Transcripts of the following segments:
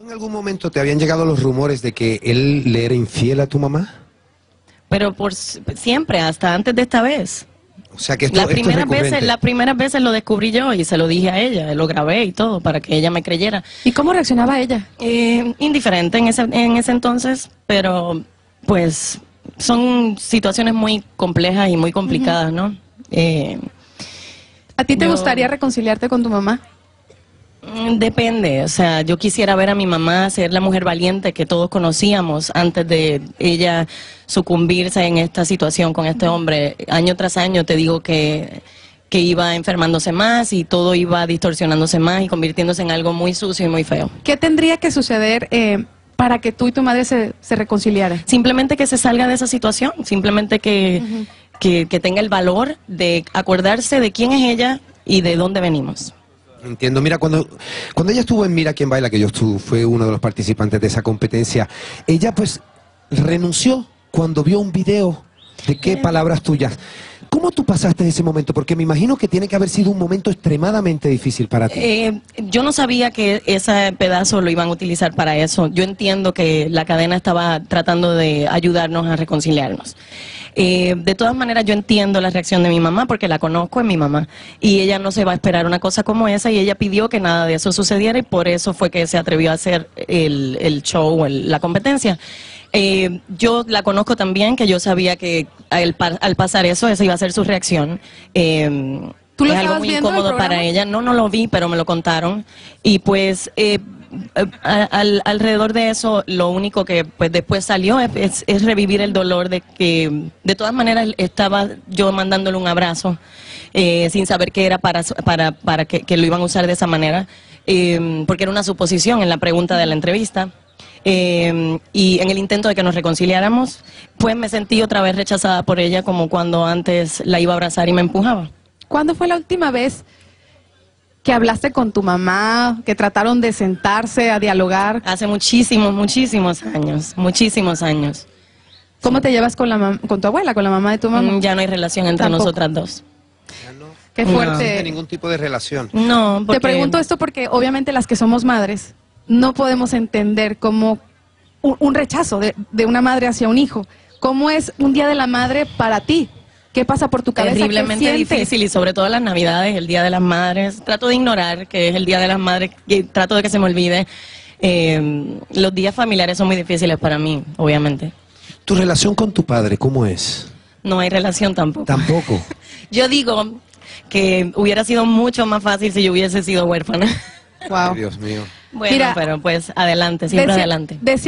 ¿En algún momento te habían llegado los rumores de que él le era infiel a tu mamá? Pero por siempre, hasta antes de esta vez. O sea que esto, las primeras veces lo descubrí yo y se lo dije a ella, lo grabé y todo para que ella me creyera. ¿Y cómo reaccionaba ella? Indiferente en ese entonces, pero pues son situaciones muy complejas y muy complicadas, ¿no? ¿A ti te gustaría reconciliarte con tu mamá? Depende, o sea, yo quisiera ver a mi mamá ser la mujer valiente que todos conocíamos antes de ella sucumbirse en esta situación con este hombre. Año tras año te digo que iba enfermándose más y todo iba distorsionándose más y convirtiéndose en algo muy sucio y muy feo. ¿Qué tendría que suceder para que tú y tu madre se reconciliaran? Simplemente que se salga de esa situación, simplemente que tenga el valor de acordarse de quién es ella y de dónde venimos. Entiendo. Mira, cuando ella estuvo en Mira Quien Baila, que yo fue uno de los participantes de esa competencia, ella pues renunció cuando vio un video de qué palabras tuyas. ¿Cómo tú pasaste ese momento? Porque me imagino que tiene que haber sido un momento extremadamente difícil para ti. Yo no sabía que ese pedazo lo iban a utilizar para eso. Yo entiendo que la cadena estaba tratando de ayudarnos a reconciliarnos. De todas maneras, yo entiendo la reacción de mi mamá porque la conozco, es mi mamá. Y ella no se va a esperar una cosa como esa y ella pidió que nada de eso sucediera y por eso fue que se atrevió a hacer el show, la competencia. Yo la conozco también, que yo sabía que al pasar eso, esa iba a ser su reacción. ¿Tú lo estabas viendo el programa? Es algo muy incómodo para ella. No, no lo vi, pero me lo contaron. Y pues alrededor de eso, lo único que pues después salió es revivir el dolor de que, de todas maneras, estaba yo mandándole un abrazo sin saber que era para que lo iban a usar de esa manera, porque era una suposición en la pregunta de la entrevista. Y en el intento de que nos reconciliáramos, pues me sentí otra vez rechazada por ella, como cuando antes la iba a abrazar y me empujaba. ¿Cuándo fue la última vez que hablaste con tu mamá, que trataron de sentarse a dialogar? Hace muchísimos, muchísimos años, muchísimos años. ¿Cómo te llevas con tu abuela, con la mamá de tu mamá? Ya no hay relación entre nosotras dos. Qué fuerte. No existe ningún tipo de relación. No, porque... Te pregunto esto porque obviamente las que somos madres no podemos entender cómo un rechazo de una madre hacia un hijo. ¿Cómo es un día de la madre para ti? ¿Qué pasa por tu cabeza? Terriblemente difícil, y sobre todo las navidades, el día de las madres. Trato de ignorar que es el día de las madres, y trato de que se me olvide. Los días familiares son muy difíciles para mí, obviamente. ¿Tu relación con tu padre cómo es? No hay relación tampoco. ¿Tampoco? Yo digo que hubiera sido mucho más fácil si yo hubiese sido huérfana. Wow. Dios mío. Bueno, mira, pero pues adelante, siempre adelante. De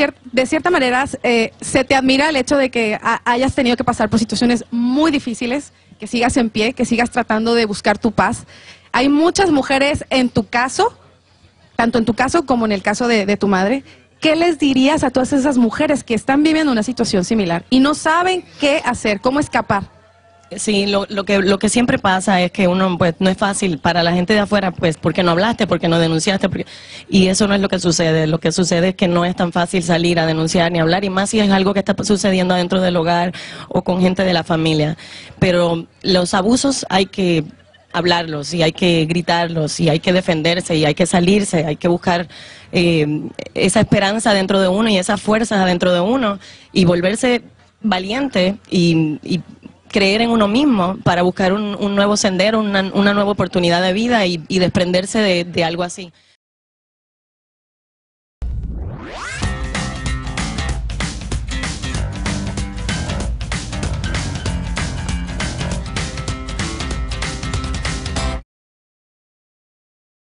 cierta manera, se te admira el hecho de que hayas tenido que pasar por situaciones muy difíciles, que sigas en pie, que sigas tratando de buscar tu paz. Hay muchas mujeres en tu caso, tanto en tu caso como en el caso de tu madre. ¿Qué les dirías a todas esas mujeres que están viviendo una situación similar y no saben qué hacer, cómo escapar? Sí, lo que siempre pasa es que uno, pues, no es fácil para la gente de afuera, pues, porque no hablaste, porque no denunciaste, y eso no es lo que sucede. Lo que sucede es que no es tan fácil salir a denunciar ni hablar, y más si es algo que está sucediendo adentro del hogar o con gente de la familia. Pero los abusos hay que hablarlos, y hay que gritarlos, y hay que defenderse, y hay que salirse, hay que buscar esa esperanza dentro de uno y esas fuerzas adentro de uno, y volverse valiente y creer en uno mismo para buscar un nuevo sendero, una nueva oportunidad de vida y desprenderse de algo así.